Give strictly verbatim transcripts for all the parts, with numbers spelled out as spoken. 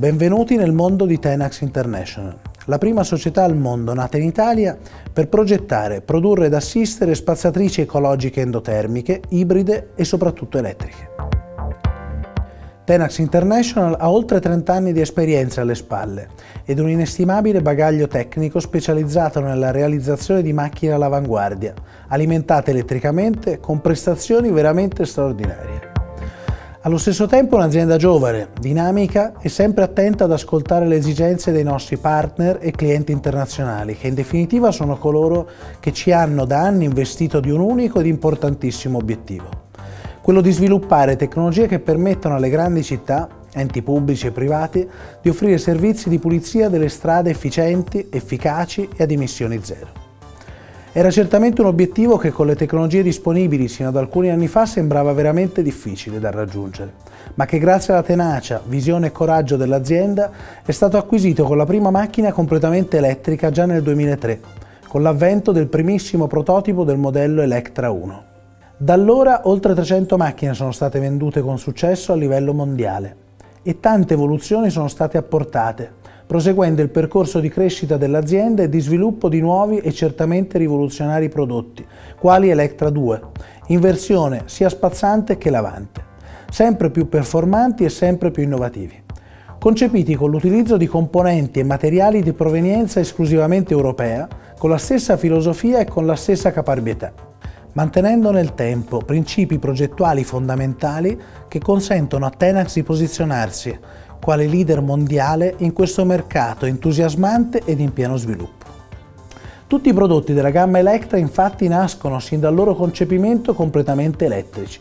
Benvenuti nel mondo di Tenax International, la prima società al mondo nata in Italia per progettare, produrre ed assistere spazzatrici ecologiche endotermiche, ibride e soprattutto elettriche. Tenax International ha oltre trenta anni di esperienza alle spalle ed un inestimabile bagaglio tecnico specializzato nella realizzazione di macchine all'avanguardia, alimentate elettricamente con prestazioni veramente straordinarie. Allo stesso tempo un'azienda giovane, dinamica e sempre attenta ad ascoltare le esigenze dei nostri partner e clienti internazionali, che in definitiva sono coloro che ci hanno da anni investito di un unico ed importantissimo obiettivo, quello di sviluppare tecnologie che permettano alle grandi città, enti pubblici e privati, di offrire servizi di pulizia delle strade efficienti, efficaci e ad emissioni zero. Era certamente un obiettivo che con le tecnologie disponibili sino ad alcuni anni fa sembrava veramente difficile da raggiungere, ma che grazie alla tenacia, visione e coraggio dell'azienda è stato acquisito con la prima macchina completamente elettrica già nel duemilatré, con l'avvento del primissimo prototipo del modello Electra uno. Da allora oltre trecento macchine sono state vendute con successo a livello mondiale e tante evoluzioni sono state apportate, proseguendo il percorso di crescita dell'azienda e di sviluppo di nuovi e certamente rivoluzionari prodotti, quali Electra due, in versione sia spazzante che lavante, sempre più performanti e sempre più innovativi, concepiti con l'utilizzo di componenti e materiali di provenienza esclusivamente europea, con la stessa filosofia e con la stessa caparbietà, mantenendo nel tempo principi progettuali fondamentali che consentono a Tenax di posizionarsi quale leader mondiale in questo mercato entusiasmante ed in pieno sviluppo. Tutti i prodotti della gamma Electra infatti nascono sin dal loro concepimento completamente elettrici.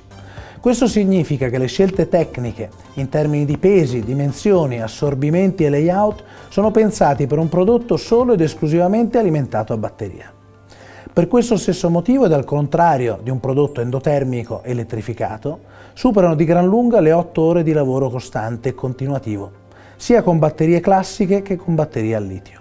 Questo significa che le scelte tecniche in termini di pesi, dimensioni, assorbimenti e layout sono pensati per un prodotto solo ed esclusivamente alimentato a batteria. Per questo stesso motivo ed al contrario di un prodotto endotermico elettrificato, superano di gran lunga le otto ore di lavoro costante e continuativo, sia con batterie classiche che con batterie al litio,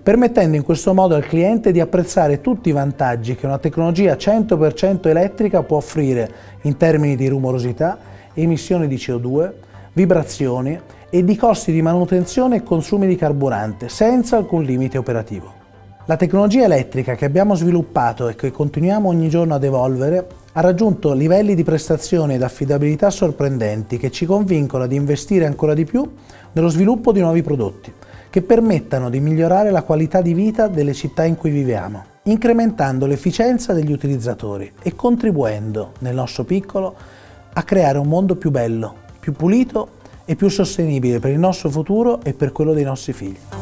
permettendo in questo modo al cliente di apprezzare tutti i vantaggi che una tecnologia cento per cento elettrica può offrire in termini di rumorosità, emissioni di C O due, vibrazioni e di costi di manutenzione e consumi di carburante, senza alcun limite operativo. La tecnologia elettrica che abbiamo sviluppato e che continuiamo ogni giorno ad evolvere ha raggiunto livelli di prestazione ed affidabilità sorprendenti che ci convincono ad investire ancora di più nello sviluppo di nuovi prodotti che permettano di migliorare la qualità di vita delle città in cui viviamo, incrementando l'efficienza degli utilizzatori e contribuendo, nel nostro piccolo, a creare un mondo più bello, più pulito e più sostenibile per il nostro futuro e per quello dei nostri figli.